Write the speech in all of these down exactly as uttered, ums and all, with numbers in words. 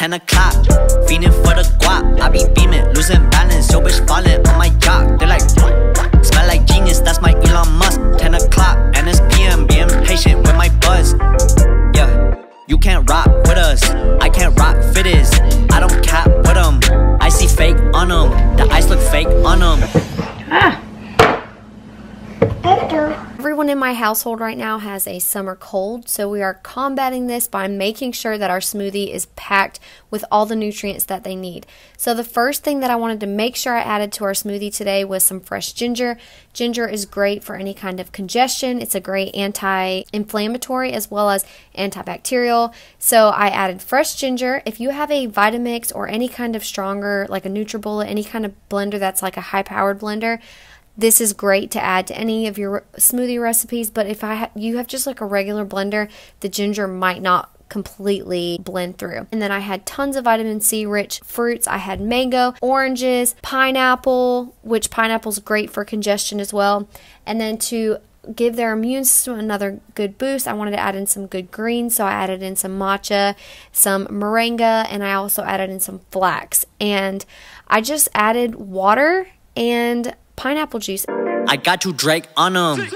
ten o'clock, fiending for the guap. I be beaming, losing balance, yo bitch falling on my yacht. They like, smell like genius, that's my Elon Musk. Ten o'clock, N S P M, being patient with my buzz. Yeah, you can't rock with us, I can't rock fittest. I don't cap with them, I see fake on them. The ice look fake on them. Ah. Everyone in my household right now has a summer cold, so we are combating this by making sure that our smoothie is packed with all the nutrients that they need. So the first thing that I wanted to make sure I added to our smoothie today was some fresh ginger. Ginger is great for any kind of congestion. It's a great anti-inflammatory as well as antibacterial. So I added fresh ginger. If you have a Vitamix or any kind of stronger, like a Nutribullet, any kind of blender that's like a high-powered blender, this is great to add to any of your smoothie recipes, but if I ha you have just like a regular blender, the ginger might not completely blend through. And then I had tons of vitamin C rich fruits. I had mango, oranges, pineapple, which pineapple's great for congestion as well. And then to give their immune system another good boost, I wanted to add in some good greens, so I added in some matcha, some moringa, and I also added in some flax. And I just added water and pineapple juice. I got you Drake on them.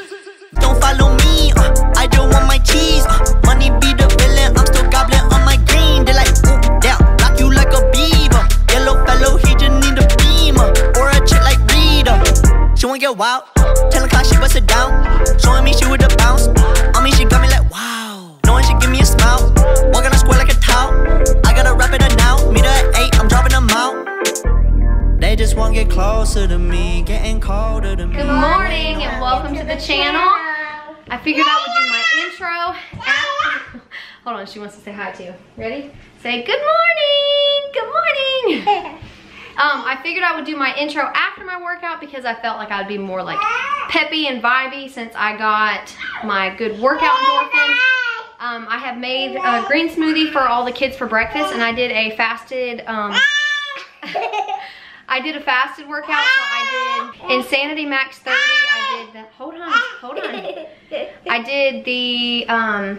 Don't follow me, uh, I just want my cheese. Uh, money be the villain, I'm still gobbling on my green. They like, ooh, yeah, block you like a beaver. Yellow fellow, he just need a beamer. Or a chick like Rita. She wanna get wild. ten o'clock, she bust it down. Showing me she with a bounce. I mean, she got me like, wow. Knowing she give me a smile. Walking on square like a towel. I gotta wrap it up now. Meet her at eight, I'm dropping them out. They just won't get closer to me, getting colder to me. Good morning and welcome to the channel. I figured I would do my intro. After, hold on, she wants to say hi to you. Ready? Say good morning, good morning. Um, I figured I would do my intro after my workout because I felt like I'd be more like peppy and vibey since I got my good workout endorphins. Um, I have made a green smoothie for all the kids for breakfast, and I did a fasted, um, I did a fasted workout, so I did Insanity Max thirty, I did the, hold on, hold on. I did the um,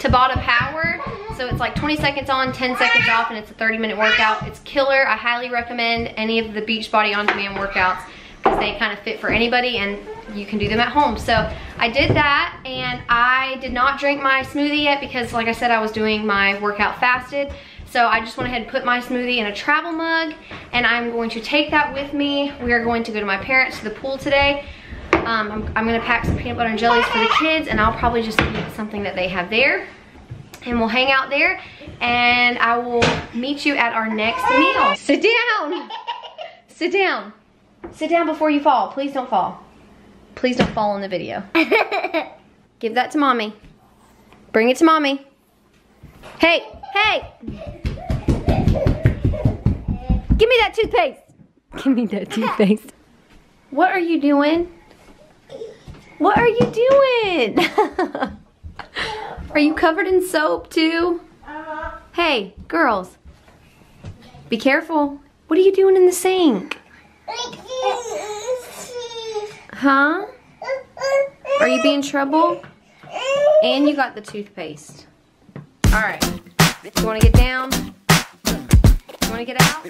Tabata Power, so it's like twenty seconds on, ten seconds off, and it's a thirty minute workout. It's killer. I highly recommend any of the Beach Body On Demand workouts because they kind of fit for anybody and you can do them at home. So I did that, and I did not drink my smoothie yet because like I said, I was doing my workout fasted. So I just went ahead and put my smoothie in a travel mug, and I'm going to take that with me. We are going to go to my parents to the pool today. Um, I'm, I'm gonna pack some peanut butter and jellies for the kids, and I'll probably just eat something that they have there. And we'll hang out there, and I will meet you at our next meal. Sit down, sit down. Sit down before you fall, please don't fall. Please don't fall in the video. Give that to mommy. Bring it to mommy. Hey, hey. Give me that toothpaste. Give me that toothpaste. What are you doing? What are you doing? Are you covered in soap too? Uh-huh. Hey, girls. Be careful. What are you doing in the sink? Huh? Are you being trouble? And you got the toothpaste. All right. You want to get down? You want to get out?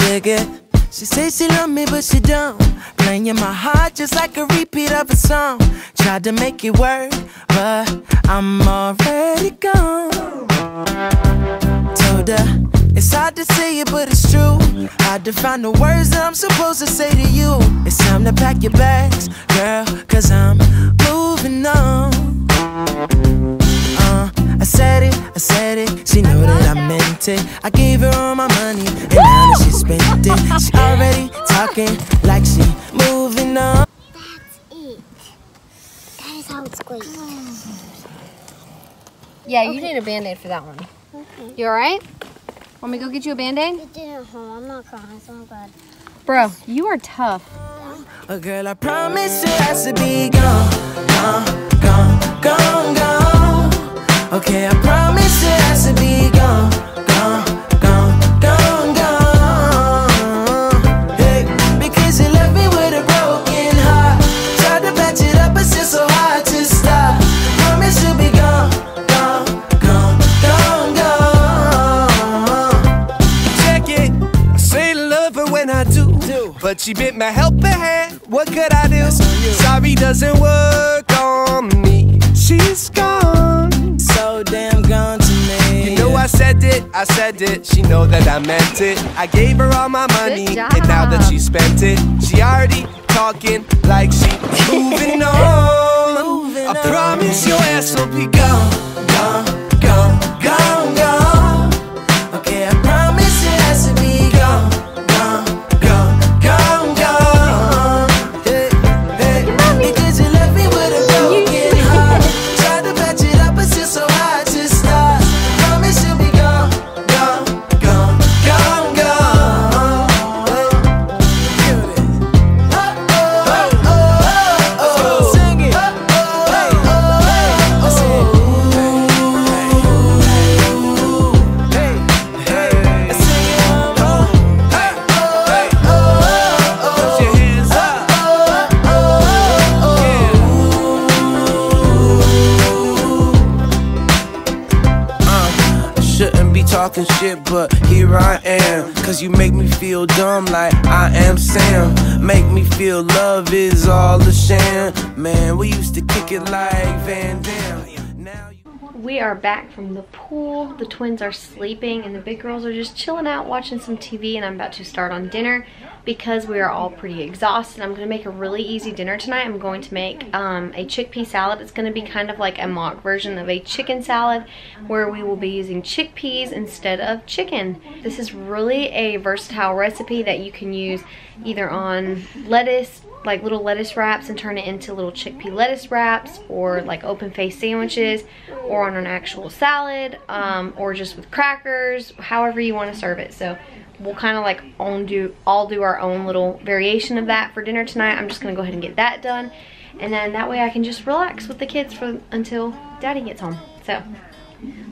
Yeah, yeah. She says she love me, but she don't. Playing in my heart just like a repeat of a song. Tried to make it work, but I'm already gone. Told her it's hard to say it, but it's true. Hard to find the words that I'm supposed to say to you. It's time to pack your bags, girl, 'cause I'm moving on. Uh, I said it, I said it, she knew that I meant it. I gave her all my money, and now that she spent it, she already talking like she moving on. That's it. That is how it's going. Yeah, you okay. Need a band-aid for that one. Okay. You alright? Want me to go get you a band-aid? It didn't home. I'm not crying, so I'm glad. Bro, you are tough. Oh, girl, I promise you I should be gone, gone, gone, gone, gone. Okay, I promise you I should be gone, gone, gone, gone, gone. Hey, because you left me with a broken heart. Tried to patch it up, it's just so hard to stop. I promise you'll be gone, gone, gone, gone, gone. but she bit my helping hand. What could I do? Sorry doesn't work on me. She's gone, so damn gone to me. You know I said it, I said it. She know that I meant it. I gave her all my money, and now that she spent it, she already talking like she moving on. Moving I promise on. Your ass will be gone, gone, gone, gone, gone. Okay, I promise your ass will be gone, gone, gone, gone, gone. Hey, hey, because you left me with a broken heart. Tried to patch it up, but still so hard to start. I promise you'll be gone, gone, gone, gone, gone. Oh, oh, oh, oh, oh. Sing it. Oh, oh, oh, oh, oh. Talking shit, but here I am, cause you make me feel dumb like I am Sam. Make me feel love is all a sham. Man, we used to kick it like Van Damme. Now you... We are back from the pool. The twins are sleeping and the big girls are just chilling out watching some T V, and I'm about to start on dinner because we are all pretty exhausted. I'm gonna make a really easy dinner tonight. I'm going to make um, a chickpea salad. It's gonna be kind of like a mock version of a chicken salad where we will be using chickpeas instead of chicken. This is really a versatile recipe that you can use either on lettuce, like little lettuce wraps, and turn it into little chickpea lettuce wraps, or like open faced sandwiches, or on an actual salad, um, or just with crackers, however you want to serve it. So we'll kind of like all do, all do our own little variation of that for dinner tonight. I'm just going to go ahead and get that done, and then that way I can just relax with the kids for until Daddy gets home. So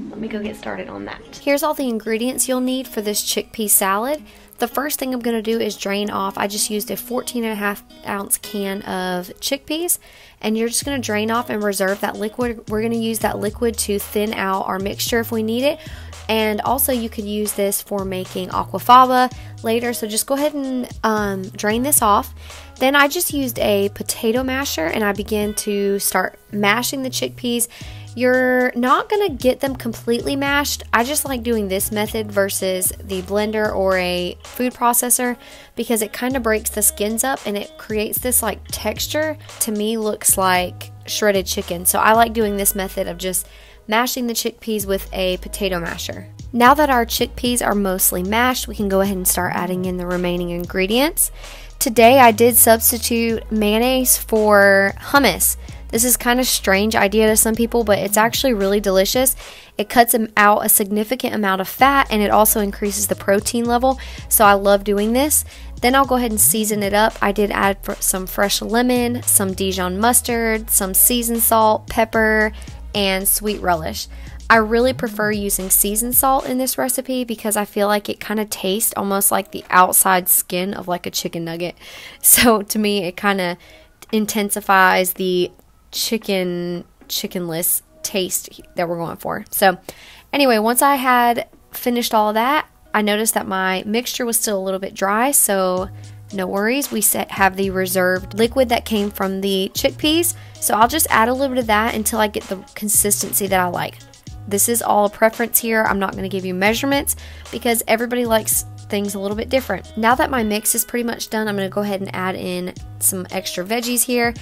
let me go get started on that. Here's all the ingredients you'll need for this chickpea salad. The first thing I'm going to do is drain off. I just used a fourteen and a half ounce can of chickpeas, and you're just going to drain off and reserve that liquid. We're going to use that liquid to thin out our mixture if we need it. And also you could use this for making aquafaba later, so just go ahead and um, drain this off. Then I just used a potato masher, and I began to start mashing the chickpeas. You're not going to get them completely mashed. I just like doing this method versus the blender or a food processor because it kind of breaks the skins up and it creates this like texture, to me looks like shredded chicken. So I like doing this method of just mashing the chickpeas with a potato masher. Now that our chickpeas are mostly mashed, we can go ahead and start adding in the remaining ingredients. Today I did substitute mayonnaise for hummus. This is kind of a strange idea to some people, but it's actually really delicious. It cuts out a significant amount of fat, and it also increases the protein level, so I love doing this. Then I'll go ahead and season it up. I did add some fresh lemon, some Dijon mustard, some seasoned salt, pepper, and sweet relish. I really prefer using seasoned salt in this recipe because I feel like it kind of tastes almost like the outside skin of like a chicken nugget. So to me, it kind of intensifies the chicken chickenless taste that we're going for. So anyway, once I had finished all of that, I noticed that my mixture was still a little bit dry, so no worries, we set have the reserved liquid that came from the chickpeas, so I'll just add a little bit of that until I get the consistency that I like. This is all a preference here. I'm not going to give you measurements because everybody likes things a little bit different. Now that my mix is pretty much done, I'm going to go ahead and add in some extra veggies here.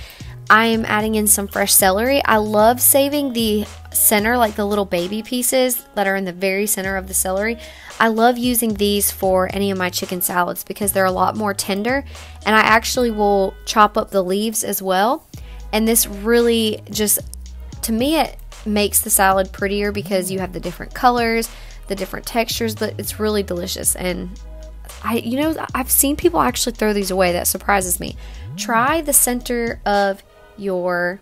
I am adding in some fresh celery. I love saving the center, like the little baby pieces that are in the very center of the celery. I love using these for any of my chicken salads because they're a lot more tender, and I actually will chop up the leaves as well. And this really just, to me, it makes the salad prettier because you have the different colors, the different textures, but it's really delicious. And I, you know, I've seen people actually throw these away. That surprises me. Try the center of your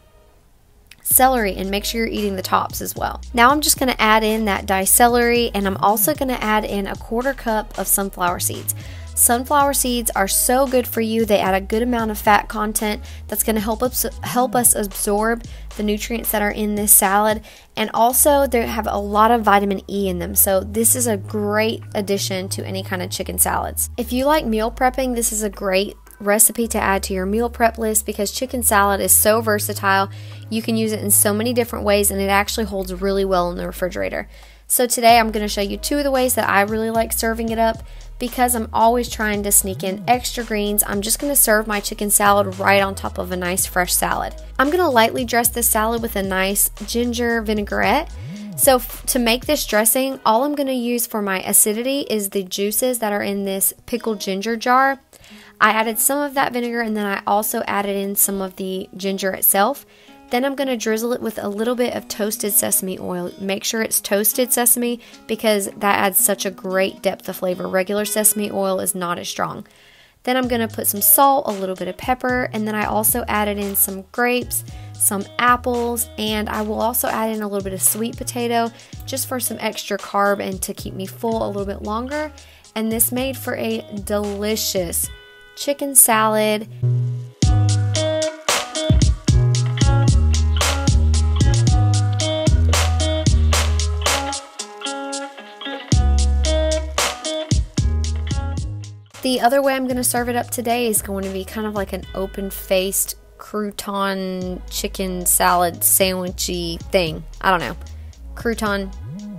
celery and make sure you're eating the tops as well. Now I'm just going to add in that diced celery, and I'm also going to add in a quarter cup of sunflower seeds. Sunflower seeds are so good for you. They add a good amount of fat content that's going to help us, help us absorb the nutrients that are in this salad, and also they have a lot of vitamin E in them, so this is a great addition to any kind of chicken salads. If you like meal prepping, this is a great recipe to add to your meal prep list because chicken salad is so versatile. You can use it in so many different ways, and it actually holds really well in the refrigerator. So today I'm going to show you two of the ways that I really like serving it up because I'm always trying to sneak in extra greens. I'm just going to serve my chicken salad right on top of a nice fresh salad. I'm going to lightly dress this salad with a nice ginger vinaigrette. So to make this dressing, all I'm going to use for my acidity is the juices that are in this pickled ginger jar. I added some of that vinegar, and then I also added in some of the ginger itself. Then I'm going to drizzle it with a little bit of toasted sesame oil. Make sure it's toasted sesame because that adds such a great depth of flavor. Regular sesame oil is not as strong. Then I'm going to put some salt, a little bit of pepper, and then I also added in some grapes, some apples, and I will also add in a little bit of sweet potato just for some extra carb and to keep me full a little bit longer. And this made for a delicious chicken salad. The other way I'm going to serve it up today is going to be kind of like an open-faced crouton chicken salad sandwichy thing. I don't know. Crouton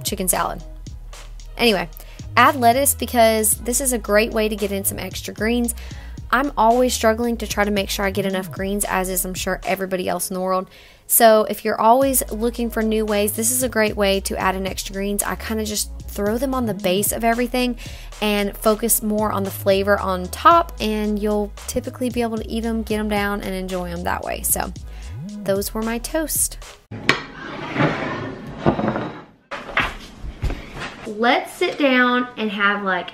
chicken salad. Anyway, add lettuce because this is a great way to get in some extra greens. I'm always struggling to try to make sure I get enough greens, as is I'm sure everybody else in the world. So if you're always looking for new ways, this is a great way to add in extra greens. I kind of just throw them on the base of everything and focus more on the flavor on top, and you'll typically be able to eat them, get them down, and enjoy them that way. So those were my toast. Let's sit down and have like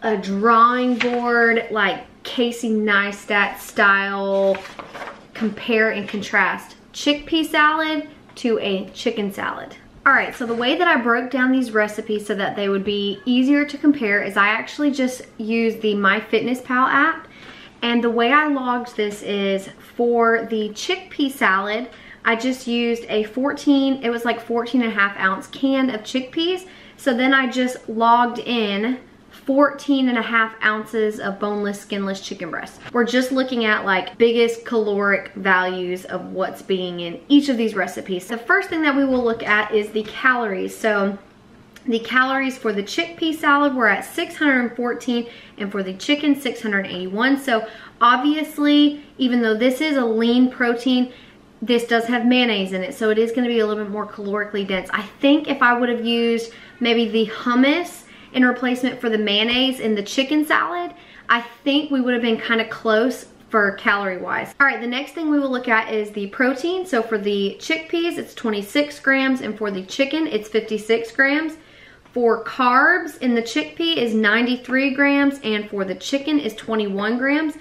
a drawing board, like Casey Neistat style, compare and contrast chickpea salad to a chicken salad. All right, so the way that I broke down these recipes so that they would be easier to compare is I actually just used the MyFitnessPal app. And the way I logged this is for the chickpea salad, I just used a fourteen, it was like fourteen and a half ounce can of chickpeas. So then I just logged in fourteen and a half ounces of boneless, skinless chicken breast. We're just looking at like biggest caloric values of what's being in each of these recipes. The first thing that we will look at is the calories. So the calories for the chickpea salad were at six hundred fourteen and for the chicken six hundred eighty-one. So obviously, even though this is a lean protein, this does have mayonnaise in it. So it is gonna be a little bit more calorically dense. I think if I would have used maybe the hummus in replacement for the mayonnaise in the chicken salad, I think we would have been kind of close for calorie wise. All right, the next thing we will look at is the protein. So for the chickpeas, it's twenty-six grams, and for the chicken, it's fifty-six grams. For carbs in the chickpea is ninety-three grams, and for the chicken is twenty-one grams.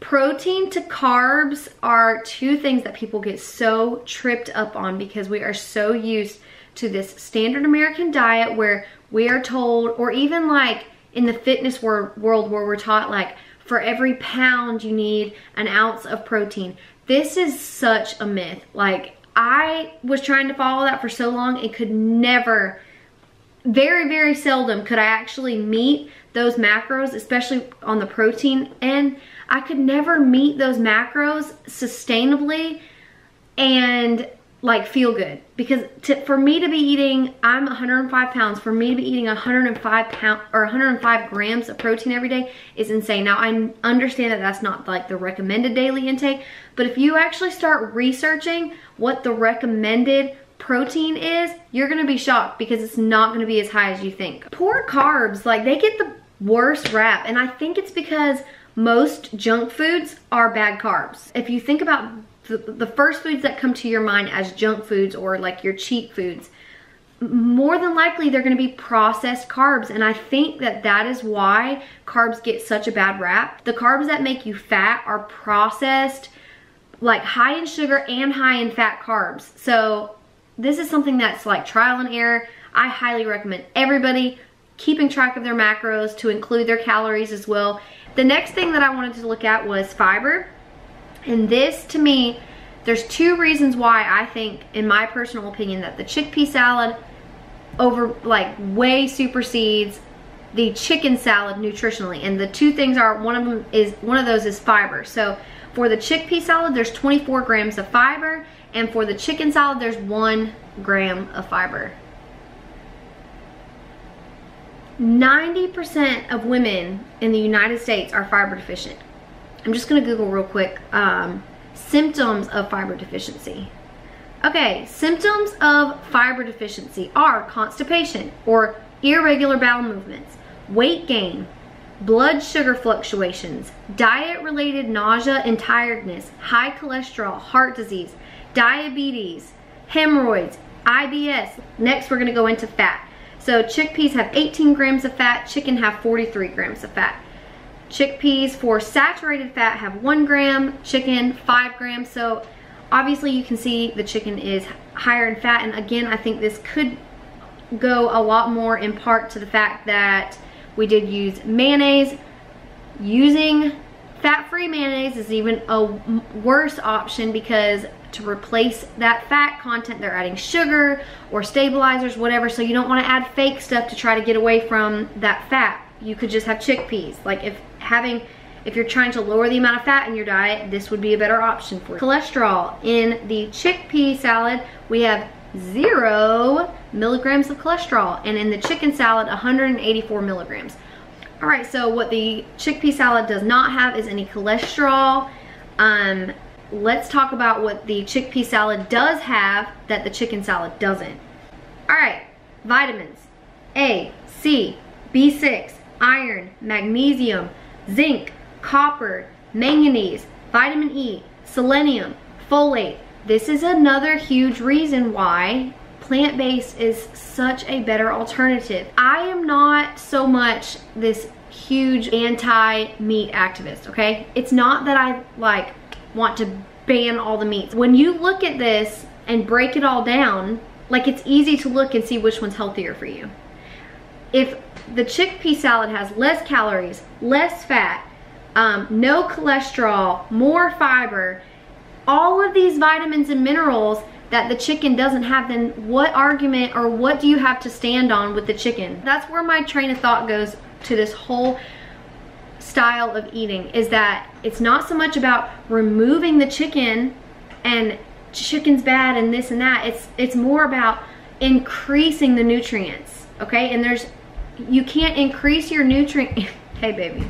Protein to carbs are two things that people get so tripped up on because we are so used to this standard American diet where we are told, or even like in the fitness world where we're taught like for every pound you need an ounce of protein. This is such a myth. Like I was trying to follow that for so long and could never, very, very seldom could I actually meet those macros, especially on the protein end. I could never meet those macros sustainably and like feel good, because to, for me to be eating, I'm one hundred five pounds, for me to be eating one hundred five pound or one hundred five grams of protein every day is insane. Now I understand that that's not like the recommended daily intake, but if you actually start researching what the recommended protein is, you're gonna be shocked because it's not gonna be as high as you think. Poor carbs, like they get the worst rap, and I think it's because most junk foods are bad carbs. If you think about the first foods that come to your mind as junk foods or like your cheat foods, more than likely they're going to be processed carbs, and I think that that is why carbs get such a bad rap. The carbs that make you fat are processed, like high in sugar and high in fat carbs. So this is something that's like trial and error. I highly recommend everybody keeping track of their macros to include their calories as well. The next thing that I wanted to look at was fiber. And this, to me, there's two reasons why I think, in my personal opinion, that the chickpea salad over, like, way supersedes the chicken salad nutritionally. And the two things are, one of them is, one of those is fiber. So for the chickpea salad, there's twenty-four grams of fiber, and for the chicken salad, there's one gram of fiber. ninety percent of women in the United States are fiber deficient. I'm just gonna Google real quick, um, symptoms of fiber deficiency. Okay, symptoms of fiber deficiency are constipation or irregular bowel movements, weight gain, blood sugar fluctuations, diet-related nausea and tiredness, high cholesterol, heart disease, diabetes, hemorrhoids, I B S. Next, we're gonna go into fat. So chickpeas have eighteen grams of fat, chicken have forty-three grams of fat. Chickpeas for saturated fat have one gram, chicken five grams. So obviously you can see the chicken is higher in fat. And again, I think this could go a lot more in part to the fact that we did use mayonnaise. Using fat-free mayonnaise is even a worse option, because to replace that fat content, they're adding sugar or stabilizers, whatever. So you don't want to add fake stuff to try to get away from that fat. You could just have chickpeas. Like, if having, if you're trying to lower the amount of fat in your diet, this would be a better option for you. Cholesterol. In the chickpea salad, we have zero milligrams of cholesterol, and in the chicken salad, one hundred eighty-four milligrams. All right, so what the chickpea salad does not have is any cholesterol. Um, let's talk about what the chickpea salad does have that the chicken salad doesn't. All right, vitamins, A, C, B six, iron, magnesium, zinc, copper, manganese, vitamin E, selenium, folate. This is another huge reason why plant-based is such a better alternative. I am not so much this huge anti-meat activist, okay? It's not that I like want to ban all the meats. When you look at this and break it all down, like, it's easy to look and see which one's healthier for you. If the chickpea salad has less calories, less fat, um, no cholesterol, more fiber, all of these vitamins and minerals that the chicken doesn't have, then what argument or what do you have to stand on with the chicken? That's where my train of thought goes to this whole style of eating, is that it's not so much about removing the chicken and chicken's bad and this and that. It's, it's more about increasing the nutrients, okay? And there's, you can't increase your nutrient, hey baby.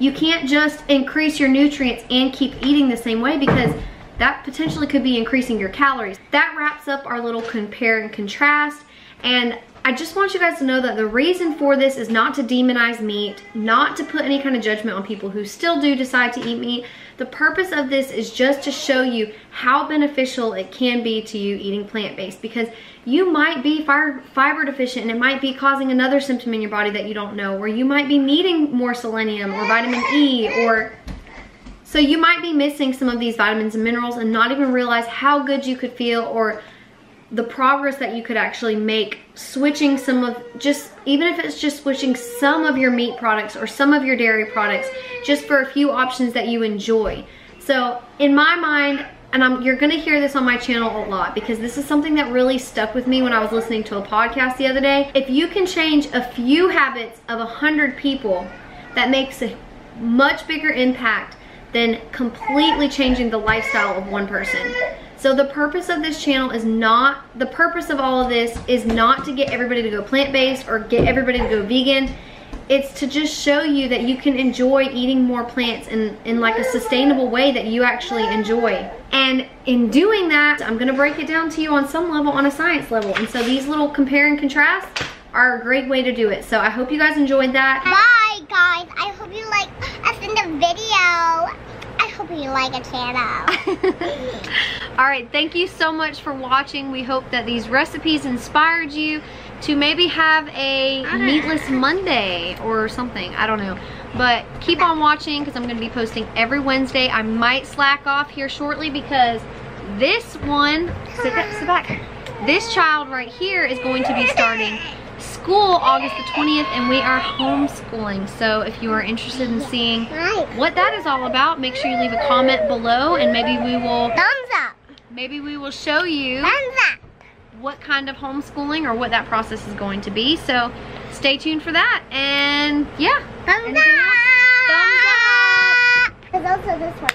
You can't just increase your nutrients and keep eating the same way, because that potentially could be increasing your calories. That wraps up our little compare and contrast. And I just want you guys to know that the reason for this is not to demonize meat, not to put any kind of judgment on people who still do decide to eat meat. The purpose of this is just to show you how beneficial it can be to you eating plant-based, because you might be fiber deficient and it might be causing another symptom in your body that you don't know, or you might be needing more selenium or vitamin E, or so you might be missing some of these vitamins and minerals and not even realize how good you could feel or the progress that you could actually make switching some of, just even if it's just switching some of your meat products or some of your dairy products just for a few options that you enjoy. So in my mind, and I'm, you're gonna hear this on my channel a lot, because this is something that really stuck with me when I was listening to a podcast the other day. If you can change a few habits of a hundred people, that makes a much bigger impact than completely changing the lifestyle of one person. So the purpose of this channel is not, the purpose of all of this is not to get everybody to go plant-based or get everybody to go vegan. It's to just show you that you can enjoy eating more plants in, in like a sustainable way that you actually enjoy. And in doing that, I'm gonna break it down to you on some level, on a science level. And so these little compare and contrast are a great way to do it. So I hope you guys enjoyed that. Bye guys, I hope you like us in the video. I hope you like a channel. All right, thank you so much for watching. We hope that these recipes inspired you to maybe have a meatless Monday or something, I don't know. But keep on watching, because I'm gonna be posting every Wednesday. I might slack off here shortly, because this one, sit, sit back. This child right here is going to be starting school August the twentieth and we are homeschooling. So if you are interested in seeing what that is all about, make sure you leave a comment below and maybe we will thumbs up. Maybe we will show you thumbs up what kind of homeschooling or what that process is going to be. So stay tuned for that. And yeah. Thumbs up. Thumbs up. There's also this one.